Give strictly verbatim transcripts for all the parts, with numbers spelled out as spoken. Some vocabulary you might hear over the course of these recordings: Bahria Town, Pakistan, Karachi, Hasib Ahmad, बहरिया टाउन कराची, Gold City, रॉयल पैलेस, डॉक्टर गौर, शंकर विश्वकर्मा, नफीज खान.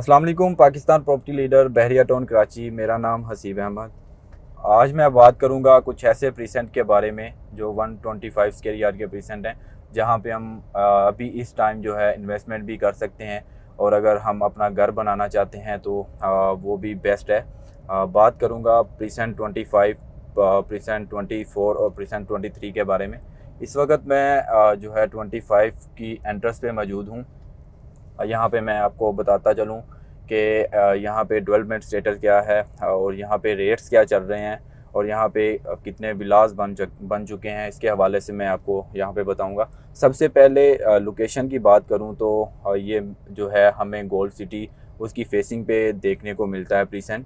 अस्सलाम वालेकुम। Pakistan property leader बहरिया टाउन कराची। मेरा नाम हसीब अहमद। आज मैं बात करूंगा कुछ ऐसे प्रीसेंट के बारे में जो एक सौ पच्चीस स्क्वायर यार्ड के प्रीसेंट हैं, जहां पे हम अभी इस टाइम जो है इन्वेस्टमेंट भी कर सकते हैं और अगर हम अपना घर बनाना चाहते हैं तो वो भी बेस्ट है। बात करूंगा प्रीसेंट पच्चीस, प्रीसेंट चौबीस और प्रीसेंट तेईस के बारे में। इस वक्त मैं जो है पच्चीस की एंट्रेंस पे मौजूद हूँ। यहाँ पे मैं आपको बताता चलूँ कि यहाँ पे डेवलपमेंट स्टेटस क्या है और यहाँ पे रेट्स क्या चल रहे हैं और यहाँ पे कितने विलास बन चुक बन चुके हैं, इसके हवाले से मैं आपको यहाँ पे बताऊँगा। सबसे पहले लोकेशन की बात करूँ तो ये जो है हमें गोल्ड सिटी उसकी फेसिंग पे देखने को मिलता है प्रीसेंट।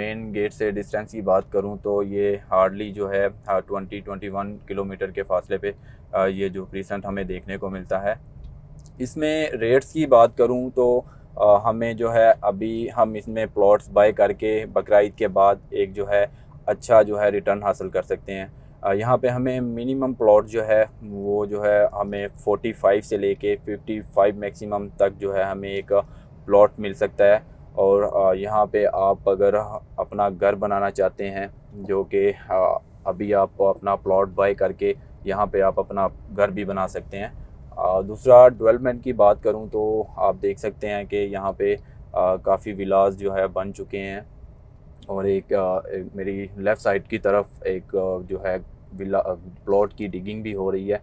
मेन गेट से डिस्टेंस की बात करूं तो ये हार्डली जो है ट्वेंटी ट्वेंटी वन किलोमीटर के फासले पे आ, ये जो प्रीसेंट हमें देखने को मिलता है। इसमें रेट्स की बात करूं तो आ, हमें जो है अभी हम इसमें प्लॉट्स बाय करके बकराईद के बाद एक जो है अच्छा जो है रिटर्न हासिल कर सकते हैं। आ, यहाँ पे हमें मिनिमम प्लॉट जो है वो जो है हमें फोर्टी फाइव से ले कर फिफ्टी फाइव मैक्सिमम तक जो है हमें एक प्लॉट मिल सकता है। और यहाँ पे आप अगर अपना घर बनाना चाहते हैं, जो कि अभी आप अपना प्लॉट बाय करके यहाँ पे आप अपना घर भी बना सकते हैं। दूसरा डेवलपमेंट की बात करूँ तो आप देख सकते हैं कि यहाँ पे काफ़ी विलास जो है बन चुके हैं और एक, एक मेरी लेफ़्ट साइड की तरफ एक जो है विला प्लॉट की डिगिंग भी हो रही है।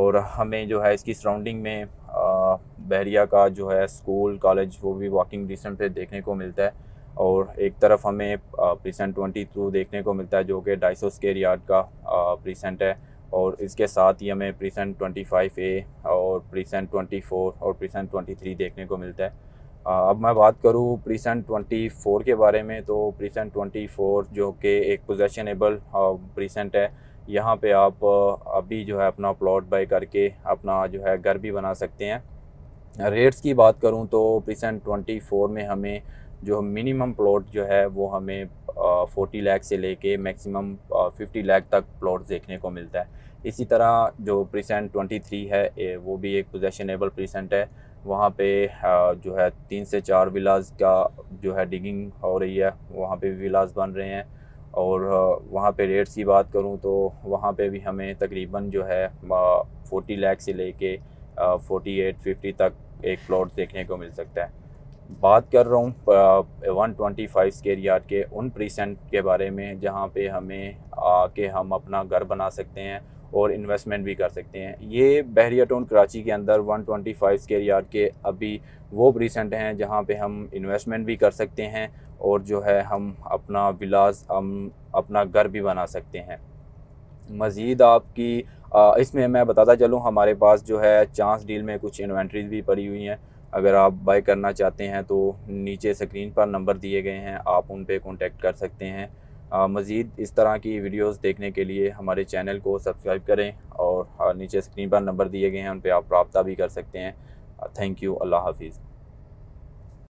और हमें जो है इसकी सराउंडिंग में बहरिया का जो है स्कूल कॉलेज वो भी वॉकिंग डिस्टेंस पे देखने को मिलता है। और एक तरफ हमें प्रीसेंट ट्वेंटी टू देखने को मिलता है जो कि ढाई सौ स्क्वायर यार्ड का प्रीसेंट है। और इसके साथ ही हमें प्रीसेंट ट्वेंटी फाइव ए और प्रीसेंट ट्वेंटी फोर और प्रीसेंट ट्वेंटी थ्री देखने को मिलता है। अब मैं बात करूँ प्रीसेंट ट्वेंटी फोर के बारे में तो प्रीसेंट ट्वेंटी फोर जो कि एक पोजेशनेबल प्रीसेंट है, यहाँ पे आप अभी जो है अपना प्लॉट बाय करके अपना जो है घर भी बना सकते हैं। रेट्स की बात करूँ तो प्रीसेंट चौबीस में हमें जो मिनिमम प्लॉट जो है वो हमें चालीस लाख से लेके मैक्सिमम पचास लाख तक प्लॉट देखने को मिलता है। इसी तरह जो प्रीसेंट तेईस है वो भी एक पोजेशनेबल प्रीसेंट है, वहाँ पे जो है तीन से चार विलास का जो है डिगिंग हो रही है, वहाँ पे विलास बन रहे हैं। और वहाँ पे रेट्स की बात करूँ तो वहाँ पे भी हमें तकरीबन जो है फोर्टी लाख से लेके फोर्टी एट फिफ्टी तक एक प्लॉट देखने को मिल सकता है। बात कर रहा हूँ एक सौ पच्चीस स्क्वायर यार्ड के उन प्रीसेंट के बारे में जहाँ पे हमें आके हम अपना घर बना सकते हैं और इन्वेस्टमेंट भी कर सकते हैं। ये बहरिया टाउन कराची के अंदर एक सौ पच्चीस स्क्वायर यार्ड के अभी वो प्रीसेंट हैं जहाँ पे हम इन्वेस्टमेंट भी कर सकते हैं और जो है हम अपना विलास हम अपना घर भी बना सकते हैं। मज़ीद आपकी इसमें मैं बताता चलूँ, हमारे पास जो है चांस डील में कुछ इन्वेंट्रीज भी पड़ी हुई हैं। अगर आप बाय करना चाहते हैं तो नीचे स्क्रीन पर नंबर दिए गए हैं, आप उन पे कॉन्टेक्ट कर सकते हैं। आ, मज़ीद इस तरह की वीडियोस देखने के लिए हमारे चैनल को सब्सक्राइब करें और नीचे स्क्रीन पर नंबर दिए गए हैं उन पे आप रब्ता भी कर सकते हैं। Thank you. अल्लाह हाफिज़।